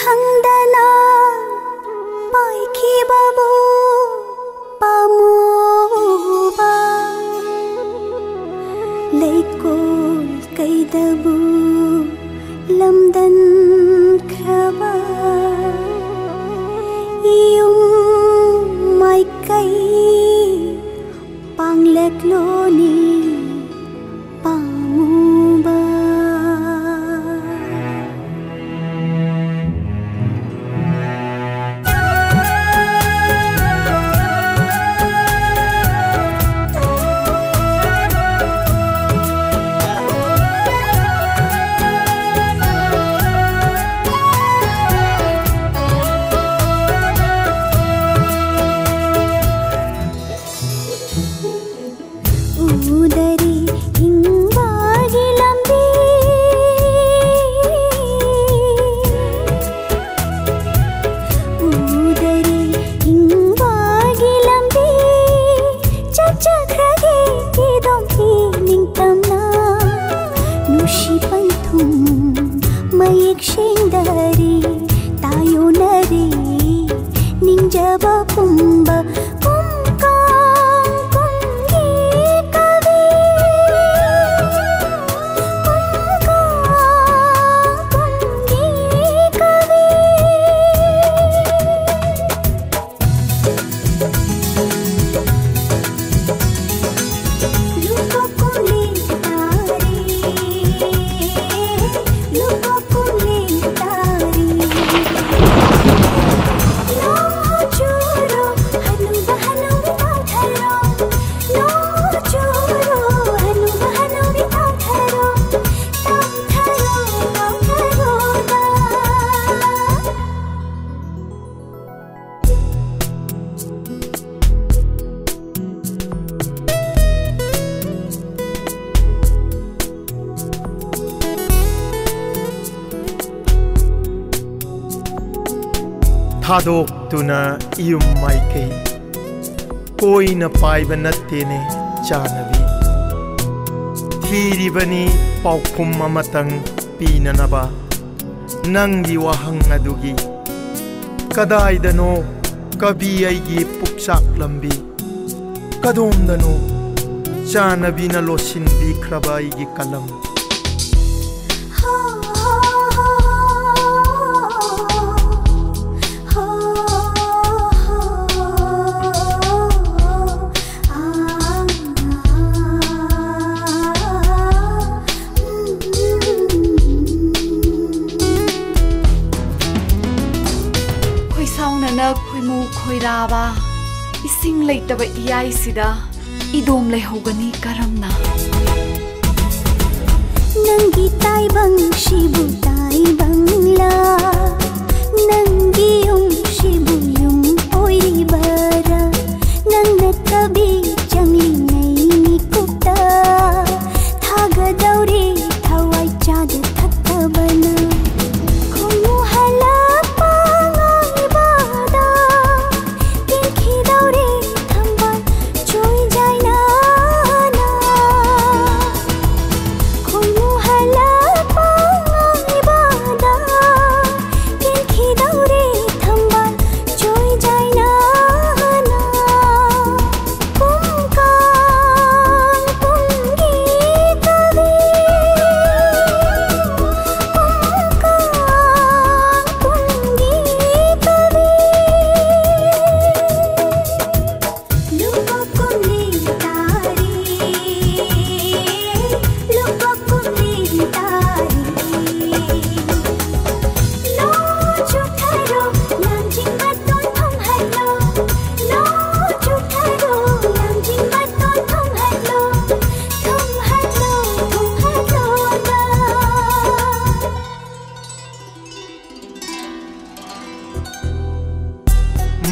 ঠান্ডানা পাইখি বাবু পামোবা লেকোল কাইদাবু লমদন খবা ইউ মাই কাই পাংলেকলোনি Hadok tuna iyum mai kai koi na paiba natte ne chanavi thiribani paukum amatang pinanaba nangi wahang adugi kadai dano kabi aigi puksak lambi kadom dano chanavi na losin bi khraba aigi kalam Lava, ising later by Iai Sida, Idom Lehogani Karamna Nangi Taibang Shibu Taibang La Nangi Shibu Yum Oi Bara Nangatabi Jamli Naimi Kuta Tagadauri Tawai Chada Tatabana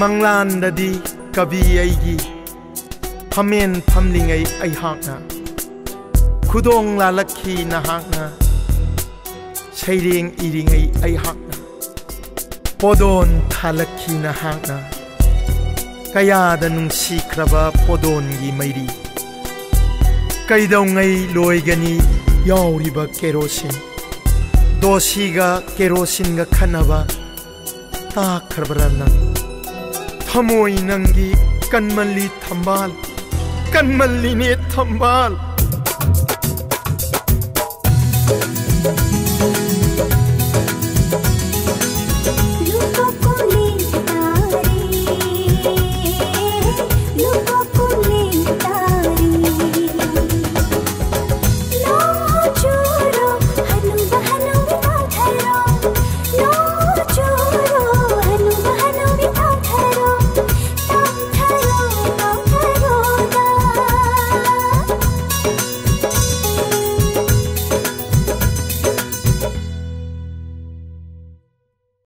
Manglandadi kabi aigi phamen phamlingai ai hakna khudong la lakhi na hakna seiring iringai ai hakna podon thalakhi na hakna kayada nungsi khraba podon gi mairi kaidongai loigani yauriba kerosin dosiga kerosin ga khanaba ꯇꯥꯈ꯭ꯔꯕ꯭ꯔꯅꯪ ꯊꯃꯣꯏ ꯅꯪꯒꯤ ꯀꯟꯃꯜꯂꯤ ꯊꯝꯕꯥꯜ ꯀꯟꯃꯜꯂꯤꯅꯦ ꯊꯝꯕꯥꯜ